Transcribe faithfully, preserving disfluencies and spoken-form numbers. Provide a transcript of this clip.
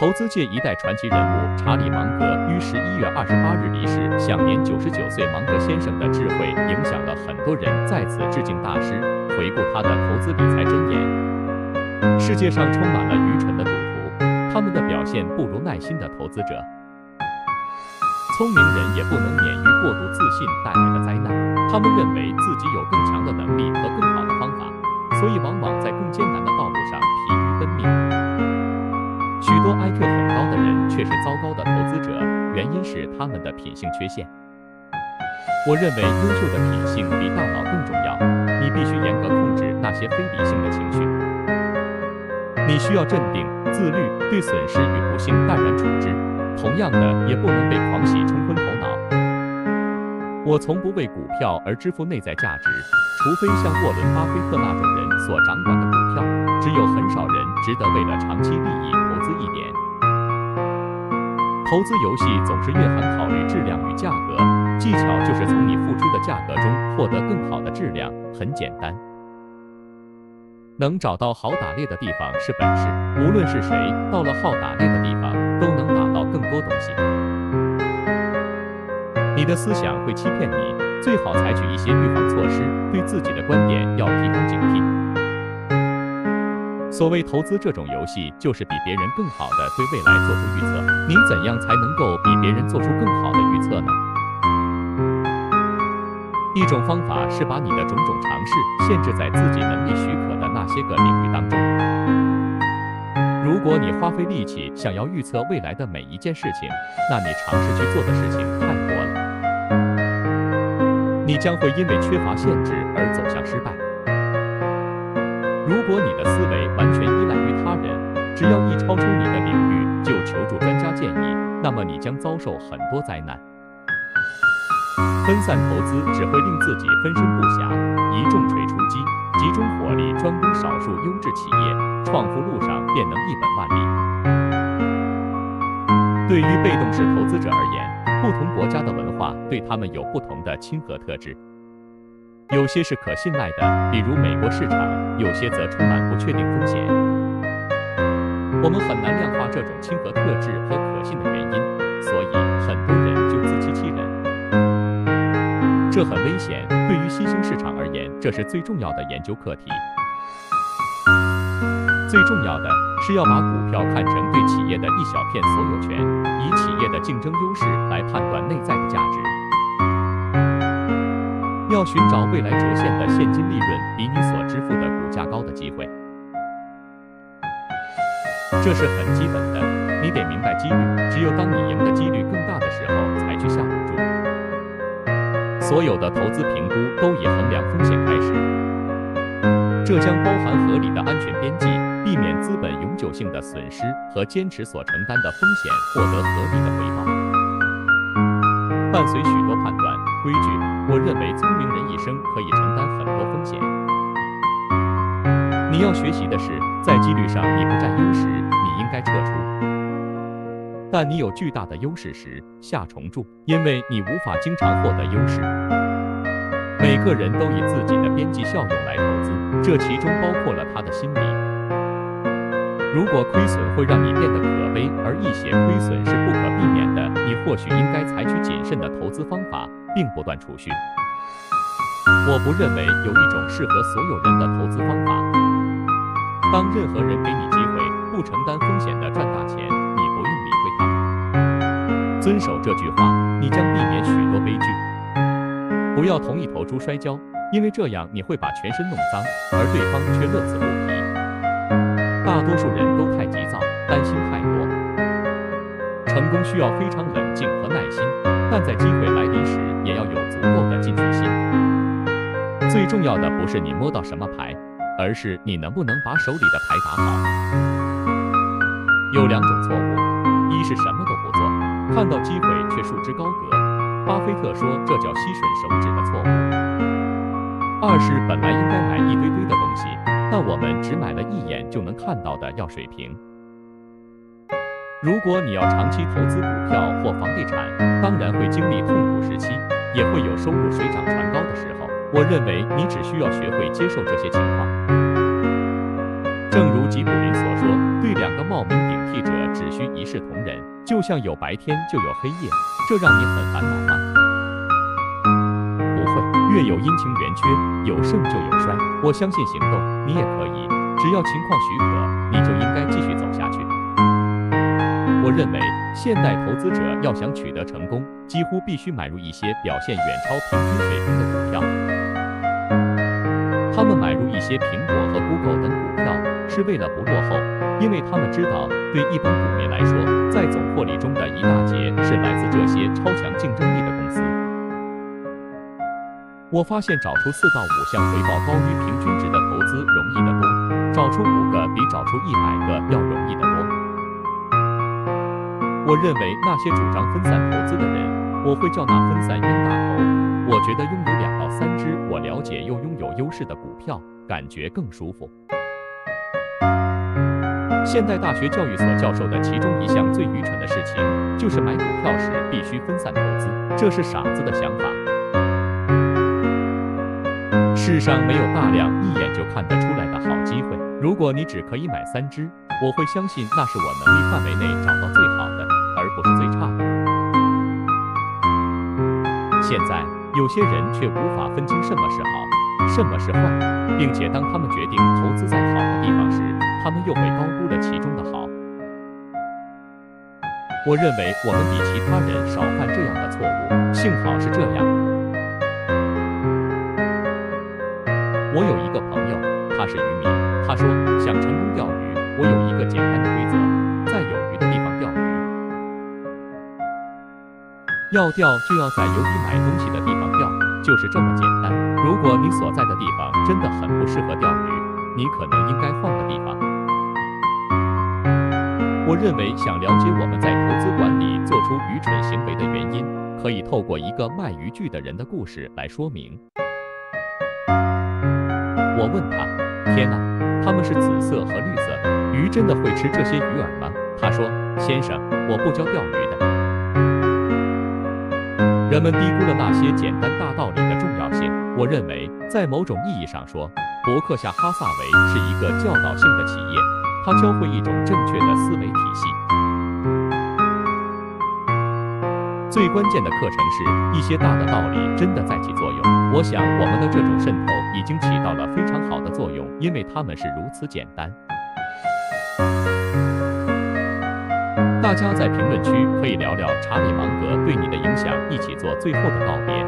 投资界一代传奇人物查理芒格于十一月二十八日离世，享年九十九岁。芒格先生的智慧影响了很多人，在此致敬大师。回顾他的投资理财箴言：世界上充满了愚蠢的赌徒，他们的表现不如耐心的投资者。聪明人也不能免于过度自信带来的灾难，他们认为自己有更强的能力和更好的方法，所以往往在更艰难的道路上疲于奔命。 许多 I Q 很高的人却是糟糕的投资者，原因是他们的品性缺陷。我认为优秀的品性比大脑更重要。你必须严格控制那些非理性的情绪。你需要镇定、自律，对损失与不幸淡然处之。同样的，也不能被狂喜冲昏头脑。我从不为股票而支付内在价值，除非像沃伦·巴菲特那种人所掌管的股票，只有很少人值得为了长期利益。 一点，投资游戏总是越很考虑质量与价格，技巧就是从你付出的价格中获得更好的质量，很简单。能找到好打猎的地方是本事，无论是谁，到了好打猎的地方，都能打到更多东西。你的思想会欺骗你，最好采取一些预防措施，对自己的观点要提高警惕。 所谓投资这种游戏，就是比别人更好的对未来做出预测。你怎样才能够比别人做出更好的预测呢？一种方法是把你的种种尝试限制在自己能力许可的那些个领域当中。如果你花费力气想要预测未来的每一件事情，那你尝试去做的事情太多了，你将会因为缺乏限制而走向失败。 如果你的思维完全依赖于他人，只要一超出你的领域就求助专家建议，那么你将遭受很多灾难。分散投资只会令自己分身不暇，一重锤出击，集中火力专攻少数优质企业，创富路上便能一本万利。对于被动式投资者而言，不同国家的文化对他们有不同的亲和特质。 有些是可信赖的，比如美国市场；有些则充满不确定风险。我们很难量化这种亲和特质和可信的原因，所以很多人就自欺欺人，这很危险。对于新兴市场而言，这是最重要的研究课题。最重要的是要把股票看成对企业的一小片所有权，以企业的竞争优势来判断内在的价值。 要寻找未来折现的现金利润比你所支付的股价高的机会，这是很基本的。你得明白几率，只有当你赢的几率更大的时候才去下赌注。所有的投资评估都以衡量风险开始，这将包含合理的安全边际，避免资本永久性的损失和坚持所承担的风险，获得合理的回报。 伴随许多判断规矩，我认为聪明人一生可以承担很多风险。你要学习的是，在几率上你不占优势，你应该撤出；但你有巨大的优势时，下重注，因为你无法经常获得优势。每个人都以自己的边际效用来投资，这其中包括了他的心理。如果亏损会让你变得可悲，而一些亏损是不可避免的。 你或许应该采取谨慎的投资方法，并不断储蓄。我不认为有一种适合所有人的投资方法。当任何人给你机会，不承担风险的赚大钱，你不用理会他们。遵守这句话，你将避免许多悲剧。不要同意投猪摔跤，因为这样你会把全身弄脏，而对方却乐此不疲。大多数人都太急躁，担心太多。 成功需要非常冷静和耐心，但在机会来临时，也要有足够的进取心。最重要的不是你摸到什么牌，而是你能不能把手里的牌打好。有两种错误：一是什么都不做，看到机会却束之高阁，巴菲特说这叫吸吮手指的错误；二是本来应该买一堆堆的东西，但我们只买了一眼就能看到的要水平。 如果你要长期投资股票或房地产，当然会经历痛苦时期，也会有收入水涨船高的时候。我认为你只需要学会接受这些情况。正如纪古人所说，对两个冒名顶替者只需一视同仁，就像有白天就有黑夜，这让你很烦恼吗？不会，月有阴晴圆缺，有盛就有衰。我相信行动，你也可以，只要情况许可，你就应该继续走下去。我认为，现代投资者要想取得成功，几乎必须买入一些表现远超平均水平的股票。 他们买入一些苹果和 Google 等股票，是为了不落后，因为他们知道，对一般股民来说，在总获利中的一大截是来自这些超强竞争力的公司。我发现找出四到五项回报高于平均值的投资容易得多，找出五个比找出一百个要容易得多。我认为那些主张分散投资的人，我会叫那分散冤大头。 我觉得拥有两到三只我了解又拥有优势的股票，感觉更舒服。现代大学教育所教授的其中一项最愚蠢的事情，就是买股票时必须分散投资，这是傻子的想法。世上没有大量一眼就看得出来的好机会，如果你只可以买三只，我会相信那是我能力范围内找到最好的，而不是最差的。现在。 有些人却无法分清什么是好，什么是坏，并且当他们决定投资在好的地方时，他们又会高估了其中的好。我认为我们比其他人少犯这样的错误，幸好是这样。我有一个朋友，他是渔民，他说想成功钓鱼，我有一个简单的规则，在有鱼的地方钓鱼。 要钓就要在有你买东西的地方钓，就是这么简单。如果你所在的地方真的很不适合钓鱼，你可能应该换个地方。我认为，想了解我们在投资管理做出愚蠢行为的原因，可以透过一个卖渔具的人的故事来说明。我问他：“天哪，它们是紫色和绿色的，鱼真的会吃这些鱼饵吗？”他说：“先生，我不教钓鱼的。” 人们低估了那些简单大道理的重要性。我认为，在某种意义上说，伯克夏哈萨维是一个教导性的企业，它教会一种正确的思维体系。最关键的课程是一些大的道理真的在起作用。我想，我们的这种渗透已经起到了非常好的作用，因为它们是如此简单。 大家在评论区可以聊聊查理芒格对你的影响，一起做最后的告别。